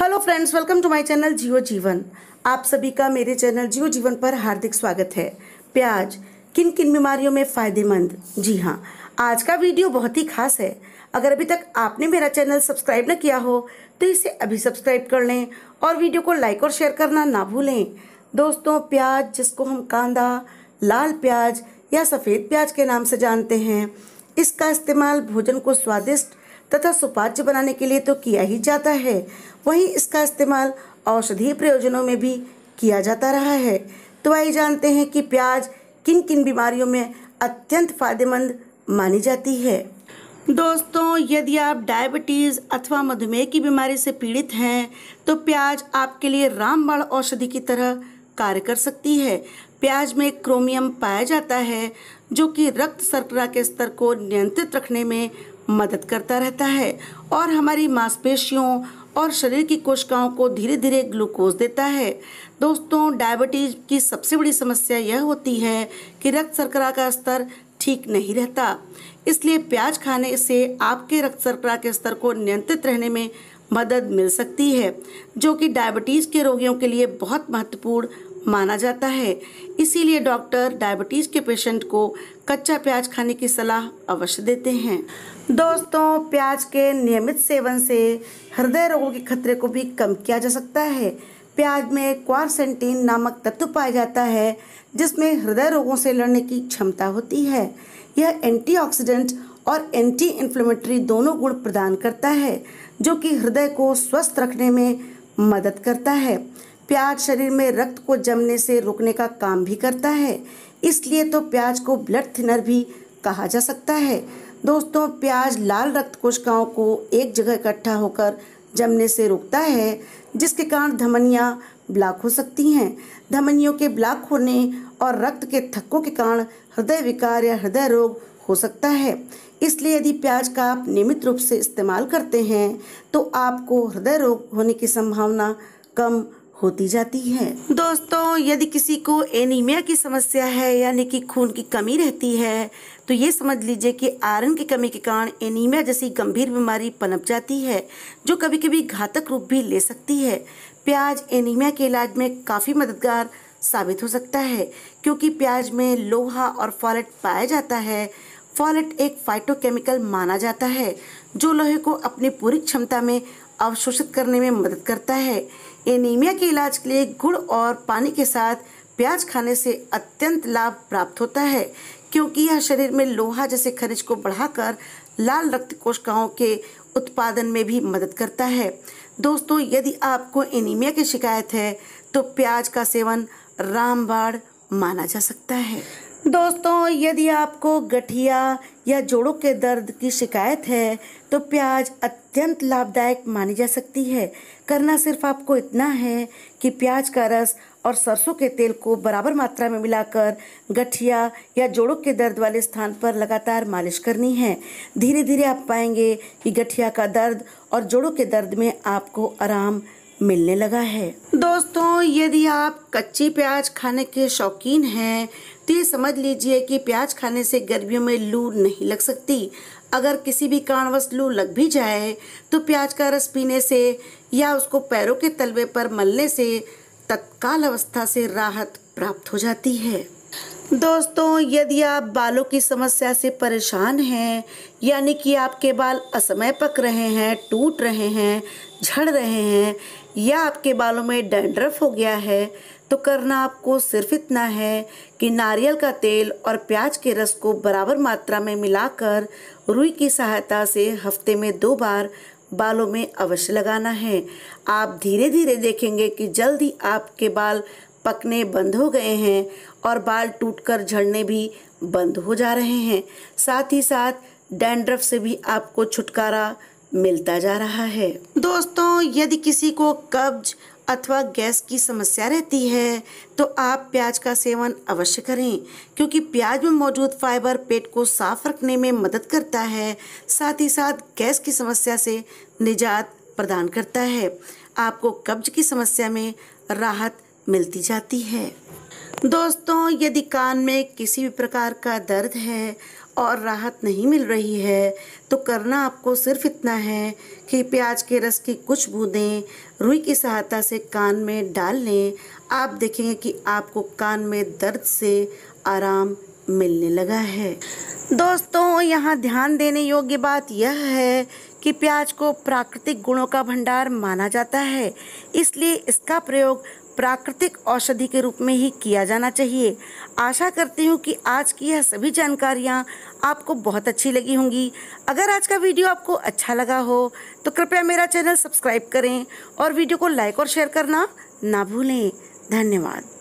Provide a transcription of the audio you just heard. Hello friends, welcome to my channel जियो जीवन। आप सभी का मेरे चैनल जियो जीवन पर हार्दिक स्वागत है। प्याज किन किन बीमारियों में फ़ायदेमंद? जी हाँ, आज का वीडियो बहुत ही खास है। अगर अभी तक आपने मेरा चैनल सब्सक्राइब न किया हो तो इसे अभी सब्सक्राइब कर लें और वीडियो को लाइक और शेयर करना ना भूलें। दोस्तों, प्याज जिसको हम कांदा, लाल प्याज या सफ़ेद प्याज के नाम से जानते हैं, इसका इस्तेमाल भोजन को स्वादिष्ट तथा सुपाच्य बनाने के लिए तो किया ही जाता है, वहीं इसका इस्तेमाल औषधीय प्रयोजनों में भी किया जाता रहा है। तो आइए जानते हैं कि प्याज किन किन बीमारियों में अत्यंत फायदेमंद मानी जाती है। दोस्तों, यदि आप डायबिटीज़ अथवा मधुमेह की बीमारी से पीड़ित हैं तो प्याज आपके लिए रामबाण औषधि की तरह कार्य कर सकती है। प्याज में क्रोमियम पाया जाता है जो कि रक्त शर्करा के स्तर को नियंत्रित रखने में मदद करता रहता है और हमारी मांसपेशियों और शरीर की कोशिकाओं को धीरे धीरे ग्लूकोज देता है। दोस्तों, डायबिटीज की सबसे बड़ी समस्या यह होती है कि रक्त शर्करा का स्तर ठीक नहीं रहता, इसलिए प्याज खाने से आपके रक्त शर्करा के स्तर को नियंत्रित रहने में मदद मिल सकती है, जो कि डायबिटीज़ के रोगियों के लिए बहुत महत्वपूर्ण माना जाता है। इसीलिए डॉक्टर डायबिटीज़ के पेशेंट को कच्चा प्याज खाने की सलाह अवश्य देते हैं। दोस्तों, प्याज के नियमित सेवन से हृदय रोगों के खतरे को भी कम किया जा सकता है। प्याज में क्वारसेंटीन नामक तत्व पाया जाता है जिसमें हृदय रोगों से लड़ने की क्षमता होती है। यह एंटीऑक्सीडेंट और एंटी इन्फ्लेमेटरी दोनों गुण प्रदान करता है जो कि हृदय को स्वस्थ रखने में मदद करता है। प्याज शरीर में रक्त को जमने से रोकने का काम भी करता है, इसलिए तो प्याज को ब्लड थिनर भी कहा जा सकता है। दोस्तों, प्याज लाल रक्त कोशिकाओं को एक जगह इकट्ठा होकर जमने से रोकता है, जिसके कारण धमनियां ब्लॉक हो सकती हैं। धमनियों के ब्लॉक होने और रक्त के थक्कों के कारण हृदय विकार या हृदय रोग हो सकता है। इसलिए यदि प्याज का आप नियमित रूप से इस्तेमाल करते हैं तो आपको हृदय रोग होने की संभावना कम होती जाती है। दोस्तों, यदि किसी को एनीमिया की समस्या है, यानी कि खून की कमी रहती है, तो ये समझ लीजिए कि आयरन की कमी के कारण एनीमिया जैसी गंभीर बीमारी पनप जाती है, जो कभी कभी घातक रूप भी ले सकती है। प्याज एनीमिया के इलाज में काफ़ी मददगार साबित हो सकता है क्योंकि प्याज में लोहा और फॉलेट पाया जाता है। फॉलेट एक फाइटोकेमिकल माना जाता है जो लोहे को अपनी पूरी क्षमता में अवशोषित करने में मदद करता है। एनीमिया के इलाज के लिए गुड़ और पानी के साथ प्याज खाने से अत्यंत लाभ प्राप्त होता है, क्योंकि यह शरीर में लोहा जैसे खनिज को बढ़ाकर लाल रक्त कोशिकाओं के उत्पादन में भी मदद करता है। दोस्तों, यदि आपको एनीमिया की शिकायत है तो प्याज का सेवन रामबाण माना जा सकता है। दोस्तों, यदि आपको गठिया या जोड़ों के दर्द की शिकायत है तो प्याज अत्यंत लाभदायक मानी जा सकती है। करना सिर्फ आपको इतना है कि प्याज का रस और सरसों के तेल को बराबर मात्रा में मिलाकर गठिया या जोड़ों के दर्द वाले स्थान पर लगातार मालिश करनी है। धीरे धीरे आप पाएंगे कि गठिया का दर्द और जोड़ों के दर्द में आपको आराम मिलने लगा है। दोस्तों, यदि आप कच्ची प्याज खाने के शौकीन हैं तो ये समझ लीजिए कि प्याज खाने से गर्मियों में लू नहीं लग सकती। अगर किसी भी कारणवश लू लग भी जाए तो प्याज का रस पीने से या उसको पैरों के तलवे पर मलने से तत्काल अवस्था से राहत प्राप्त हो जाती है। दोस्तों, यदि आप बालों की समस्या से परेशान हैं, यानी कि आपके बाल असमय पक रहे हैं, टूट रहे हैं, झड़ रहे हैं, या आपके बालों में डैंड्रफ हो गया है, तो करना आपको सिर्फ इतना है कि नारियल का तेल और प्याज के रस को बराबर मात्रा में मिलाकर रुई की सहायता से हफ्ते में 2 बार बालों में अवश्य लगाना है। आप धीरे धीरे देखेंगे कि जल्द ही आपके बाल पकने बंद हो गए हैं और बाल टूटकर झड़ने भी बंद हो जा रहे हैं। साथ ही साथ डैंड्रफ से भी आपको छुटकारा मिलता जा रहा है। दोस्तों, यदि किसी को कब्ज अथवा गैस की समस्या रहती है तो आप प्याज का सेवन अवश्य करें, क्योंकि प्याज में मौजूद फाइबर पेट को साफ रखने में मदद करता है, साथ ही साथ गैस की समस्या से निजात प्रदान करता है। आपको कब्ज की समस्या में राहत मिलती जाती है। दोस्तों, यदि कान में किसी भी प्रकार का दर्द है और राहत नहीं मिल रही है तो करना आपको सिर्फ इतना है कि प्याज के रस की कुछ बूंदें रुई की सहायता से कान में डाल लें। आप देखेंगे कि आपको कान में दर्द से आराम मिलने लगा है। दोस्तों, यहाँ ध्यान देने योग्य बात यह है कि प्याज को प्राकृतिक गुणों का भंडार माना जाता है, इसलिए इसका प्रयोग प्राकृतिक औषधि के रूप में ही किया जाना चाहिए। आशा करती हूँ कि आज की यह सभी जानकारियाँ आपको बहुत अच्छी लगी होंगी। अगर आज का वीडियो आपको अच्छा लगा हो तो कृपया मेरा चैनल सब्सक्राइब करें और वीडियो को लाइक और शेयर करना ना भूलें। धन्यवाद।